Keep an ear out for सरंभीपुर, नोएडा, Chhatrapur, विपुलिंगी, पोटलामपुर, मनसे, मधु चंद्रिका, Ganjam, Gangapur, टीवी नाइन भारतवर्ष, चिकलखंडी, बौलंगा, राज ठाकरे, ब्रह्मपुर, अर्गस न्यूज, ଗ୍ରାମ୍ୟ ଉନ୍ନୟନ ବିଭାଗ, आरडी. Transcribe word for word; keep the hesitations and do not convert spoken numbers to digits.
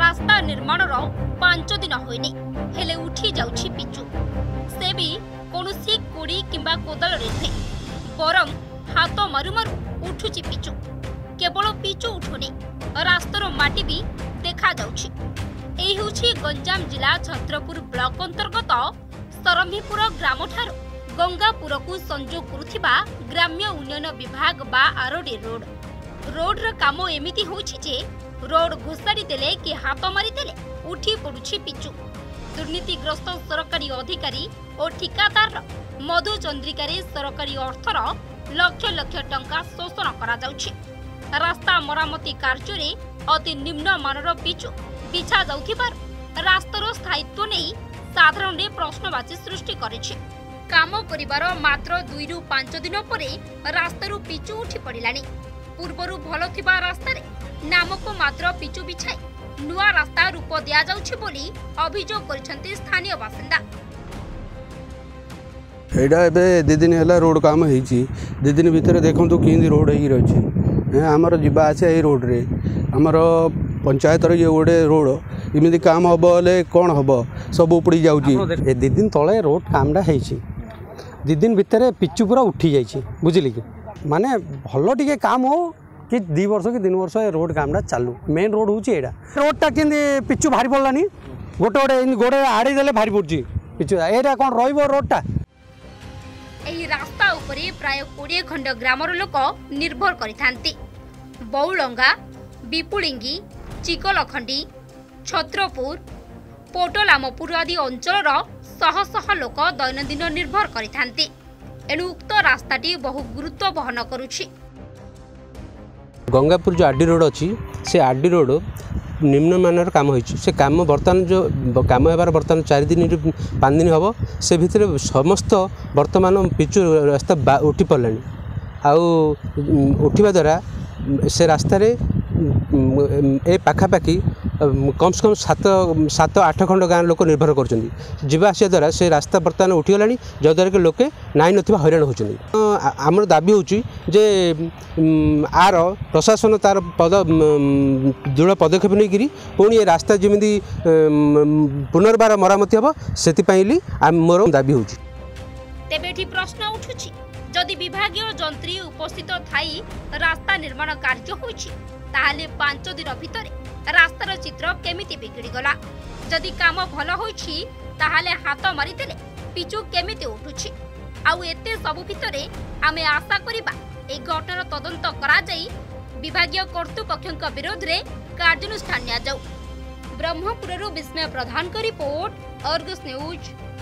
रास्ता निर्माण पांच दिन होइनी हेले उठी जाउछि पिचु से भी कोनोसी कोडी किंबा कोदल रे थे बरम हाथ मारु मारु उठुछि पिचु। केवल पिचु उठुनी रास्तार माटी भी देखा जाउछि। एही होछि गंजाम जिला छत्रपुर ब्लॉक अंतर्गत सरंभीपुर ग्राम ठार गंगापुर को संजोग करुथिबा ग्राम्य उन्नयन विभाग बा आरडी रोड रोड रो कामो एमिति होछि जे रोड घोषाड़ी देले कि हाथ मारी देले उठी पड़ुछि पिचु। दुर्नीतिग्रस्त सरकारी अधिकारी और ठिकादार मधु चंद्रिकारे सरकारी अर्थर लक्ष लक्ष टंका शोषण करा जाउछि। रास्ता मरामती कार्य रे अति निम्न मानर पिचु बिछा जाउथिबार रास्तार स्थायित्व नहीं साधारण रे प्रश्नवाची सृष्टि करिछि। काम परिवार मात्र दुई रु पांच दिन परे रास्तारू पिचु उठी पड़िलानी। पूर्वरु भलो थिबा रास्तारे नामको मात्र पिचु बिछाई नुआ रास्ता रूप दिया जाउछि बोली अभियोग करछन्ति स्थानीय बासिंदा। एडा एबे दि दिन हला रोड काम हेछि दि दिन भीतर देखंतु किंदी रोड हेई रहछि। हमर जिबा आसे ए रोड रे हमर पंचायत रे जे ओडे रोड इमिदि काम हबो ले कोन हबो सब उपड़ी जाउछि। ए दि दिन तळे रोड कामडा हेछि दि दिन भीतर पिचु पूरा उठी जाइछि बुझिली कि माने भलो टिके काम हो कि दु वर्ष कि तीन वर्ष ये रोड कामटा चालू। मेन रोड हूँ यहाँ रोडटा कि पिचु भारी पड़ानी गोटे गोटे गोड़े आड़े देले भारी पड़ी पिचु यहाँ कौन रोडटा रास्ता उपरे प्राय कोड़े खंड ग्रामर लोक निर्भर करिथांती। बौलंगा विपुलिंगी चिकलखंडी छत्रपुर पोटलामपुर आदि अंचल शह शह लोक दैनंदिन निर्भर करिथांती। एणु उक्त रास्ताटी बहु गुरुत्व बहन करुछि। गंगापुर जो आरडी रोड अच्छी से आरडी रोड निम्न मानर काम हो से काम बर्तमान जो काम होबार बर्तमान चार दिन पाँच दिन हम से भितर समस्त बर्तमान पिचु रास्ता उठी पड़े आठवा द्वारा से रास्तार ए पाखापाखी कम से कम सात सात आठ खंड गाँव लोक निर्भर करवा आसा द्वारा से रास्ता बर्तमान उठीगला जहाँद्वारा कि लोके नाई ना हईराण होती। आमर दाबी होची जे आर प्रशासन तार पद दृढ़ पदक्षेप नहीं पुणी रास्ता जमी पुनर्बार मरामती हम से मोर दाबी हो। तेबे प्रश्न उठुची जदि विभागीय जंत्री उपस्थित थाई रास्ता निर्माण कार्य होइछि ताहले पांच दिन भितर रास्तार चित्र केमिति बिगड़ी गला। जदि काम भल होइछि ताहले हाथ मारी देले पिचु केमिति उठुछि। आउ एते सबु भितरे आमे आशा करिबा ए घटनार तदंत करा जाई विभागीय कर्तृपक्षक विरोध रे कार्यानुष्ठान निया जाऊ। ब्रह्मपुररु विस्मय प्रधान रिपोर्ट अर्गस न्यूज।